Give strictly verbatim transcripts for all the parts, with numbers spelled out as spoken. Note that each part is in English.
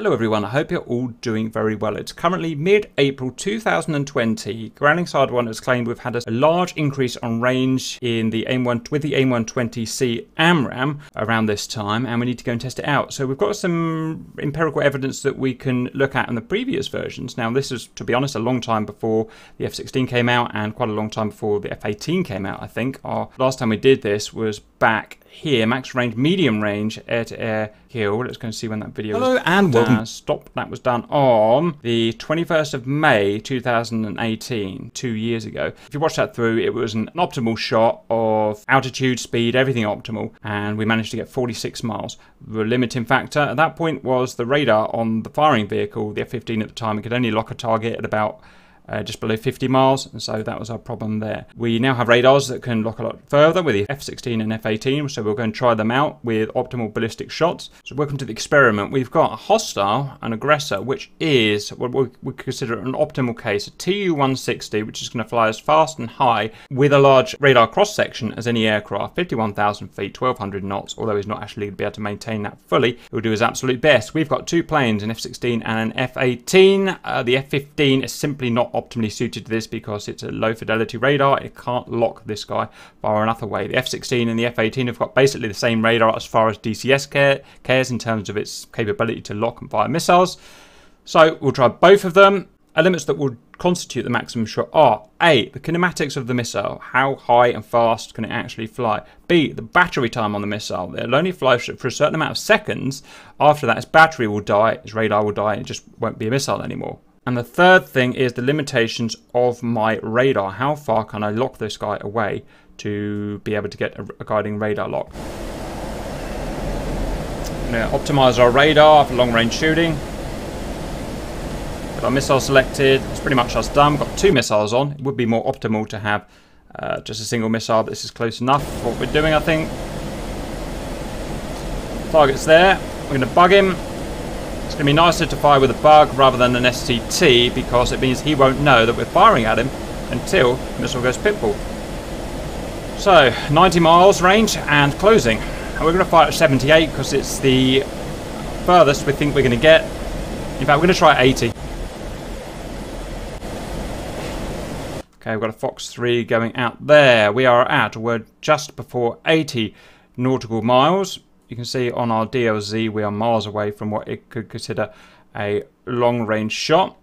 Hello everyone, I hope you're all doing very well. It's currently mid-April two thousand twenty. Grounding Side one has claimed we've had a large increase on range in the AIM one with the AIM one twenty C AMRAAM around this time, and we need to go and test it out. So we've got some empirical evidence that we can look at in the previous versions. Now this is, to be honest, a long time before the F sixteen came out and quite a long time before the F eighteen came out, I think. Our last time we did this was back here, max range, medium range, air-to-air kill. Let's go and see when that video was. Hello and welcome. Stop. That was done on the twenty-first of May two thousand eighteen, two years ago. If you watch that through, it was an optimal shot of altitude, speed, everything optimal, and we managed to get forty-six miles. The limiting factor at that point was the radar on the firing vehicle, the F fifteen at the time. It could only lock a target at about Uh, just below fifty miles, and so that was our problem there. We now have radars that can lock a lot further with the F sixteen and F eighteen, so we'll go and try them out with optimal ballistic shots. So welcome to the experiment. We've got a hostile, an aggressor, which is what we would consider an optimal case, a T U one sixty, which is going to fly as fast and high with a large radar cross-section as any aircraft, fifty-one thousand feet, twelve hundred knots, although he's not actually going to be able to maintain that fully. He'll do his absolute best. We've got two planes, an F sixteen and an F eighteen. Uh, the F fifteen is simply not optimally suited to this because it's a low fidelity radar. It can't lock this guy far enough away. The F sixteen and the F eighteen have got basically the same radar as far as D C S care, cares in terms of its capability to lock and fire missiles. So we'll try both of them. The limits that will constitute the maximum shot are A, the kinematics of the missile, how high and fast can it actually fly? B, the battery time on the missile. It'll only fly for a certain amount of seconds. After that, its battery will die, its radar will die, and it just won't be a missile anymore. And the third thing is the limitations of my radar. How far can I lock this guy away to be able to get a, a guiding radar lock? I'm going to optimize our radar for long-range shooting. Got our missile selected. That's pretty much us done. We've got two missiles on. It would be more optimal to have uh, just a single missile, but this is close enough for what we're doing, I think. Target's there. We're going to bug him. It's going to be nicer to fire with a bug rather than an S T T because it means he won't know that we're firing at him until the missile goes pitbull. So, ninety miles range and closing. And we're going to fire at seventy-eight because it's the furthest we think we're going to get. In fact, we're going to try eighty. Okay, we've got a Fox three going out there. We are at, we're just before eighty nautical miles. You can see on our D L Z we are miles away from what it could consider a long-range shot.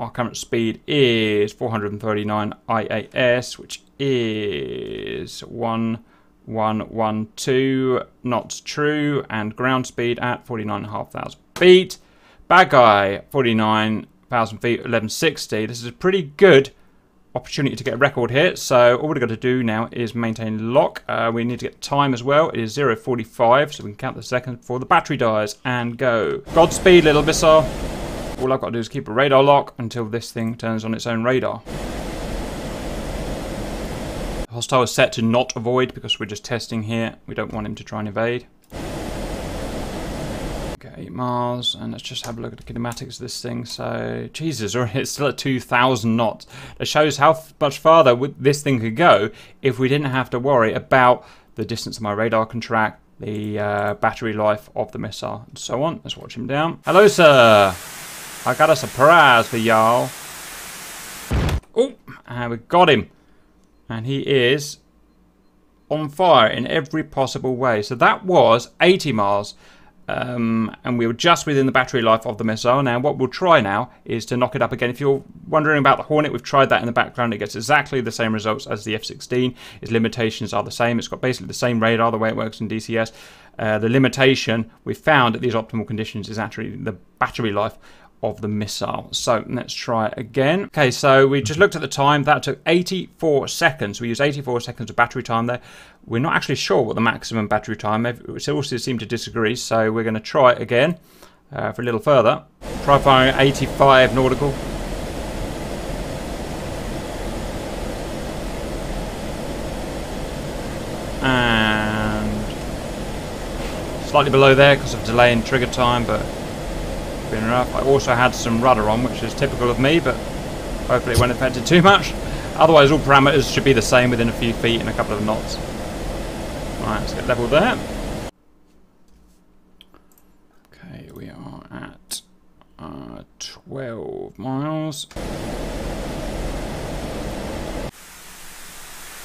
Our current speed is four hundred thirty-nine I A S, which is eleven twelve knots true, and ground speed at forty-nine thousand five hundred feet. Bad guy, forty-nine thousand feet, eleven sixty. This is a pretty good opportunity to get a record here, so all we've got to do now is maintain lock. Uh, we need to get time as well. It is zero forty-five, so we can count the seconds before the battery dies and go. Godspeed, little missile. All I've got to do is keep a radar lock until this thing turns on its own radar. The hostile is set to not avoid because we're just testing here. We don't want him to try and evade. eight miles, and let's just have a look at the kinematics of this thing. So, Jesus, it's still at two thousand knots. That shows how much farther this thing could go if we didn't have to worry about the distance my radar can track, the uh, battery life of the missile, and so on. Let's watch him down. Hello, sir. I got a surprise for y'all. Oh, and we got him. And he is on fire in every possible way. So that was eighty miles. Um, and we were just within the battery life of the missile. Now what we'll try now is to knock it up again. If you're wondering about the Hornet, we've tried that in the background. It gets exactly the same results as the F sixteen. Its limitations are the same. It's got basically the same radar, the way it works in D C S. Uh, the limitation we found at these optimal conditions is actually the battery life of the missile. So let's try it again. Okay, so we just looked at the time. That took eighty-four seconds. We used eighty-four seconds of battery time there. We're not actually sure what the maximum battery time is. Sources seem to disagree, so we're going to try it again uh, for a little further. Try firing eighty-five nautical. And slightly below there because of delay in trigger time, but been enough. I also had some rudder on, which is typical of me, but hopefully it won't affect it too much. Otherwise, all parameters should be the same within a few feet and a couple of knots. Alright, let's get level there. Okay, we are at uh, twelve miles. It's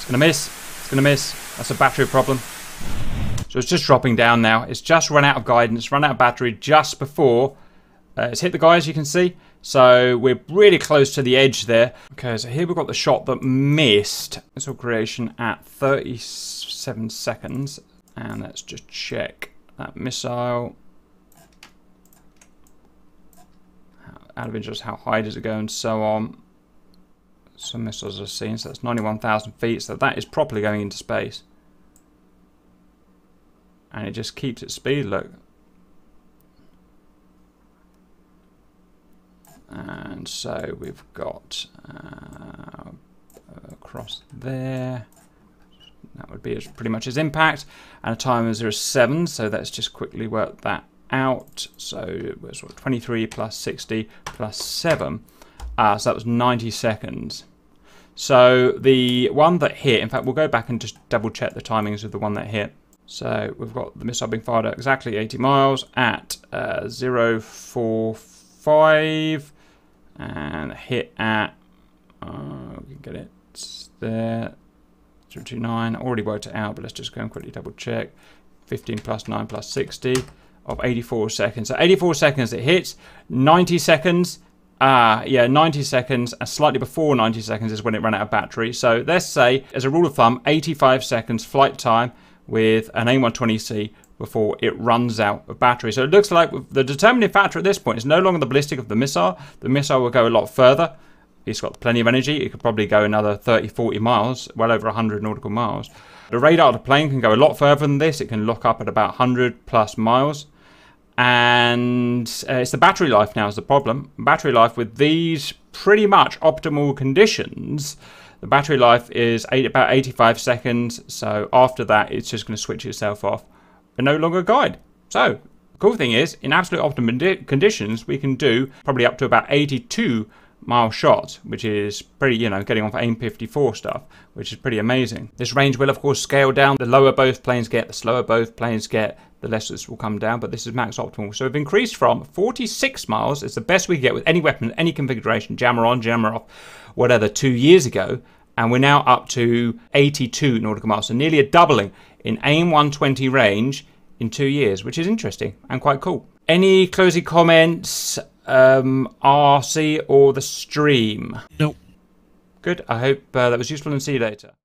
gonna miss, it's gonna miss. That's a battery problem. So it's just dropping down now. It's just run out of guidance, run out of battery just before uh, it's hit the guy, as you can see. So we're really close to the edge there. Okay, so here we've got the shot that missed. Missile creation at thirty-seven seconds. And let's just check that missile. Out of interest, how high does it go and so on. Some missiles are seen, so that's ninety-one thousand feet. So that is properly going into space. And it just keeps its speed low. And so we've got uh, across there. That would be pretty much his impact. And a time of zero point zero seven, so let's just quickly work that out. So it was what, twenty-three plus sixty plus seven. Uh, so that was ninety seconds. So the one that hit, in fact, we'll go back and just double check the timings of the one that hit. So we've got the missile being fired at exactly eighty miles at uh, zero point four five and hit at, oh, we can get it, it's there. zero point two nine, already worked it out, but let's just go and quickly double check. fifteen plus nine plus sixty of eighty-four seconds. So eighty-four seconds it hits, ninety seconds, ah, uh, yeah, ninety seconds, and slightly before ninety seconds is when it ran out of battery. So let's say, as a rule of thumb, eighty-five seconds flight time with an A I M one twenty C before it runs out of battery. So it looks like the determining factor at this point is no longer the ballistic of the missile. The missile will go a lot further. It's got plenty of energy. It could probably go another thirty, forty miles, well over one hundred nautical miles. The radar of the plane can go a lot further than this. It can lock up at about one hundred plus miles. And uh, it's the battery life now is the problem. Battery life with these pretty much optimal conditions, the battery life is eight, about eighty-five seconds. So after that, it's just gonna switch itself off and no longer guide. So the cool thing is, in absolute optimum conditions, we can do probably up to about eighty-two mile shots, which is pretty, you know, getting on for A I M fifty-four stuff, which is pretty amazing. This range will of course scale down. The lower both planes get, the slower both planes get, the less this will come down, but this is max optimal. So we've increased from forty-six miles, it's the best we can get with any weapon, any configuration, jammer on, jammer off, whatever, two years ago, and we're now up to eighty-two nautical miles, so nearly a doubling in A I M one twenty range in two years, which is interesting and quite cool. Any closing comments? Um, R C or the stream? Nope. Good. I hope uh, that was useful, and see you later.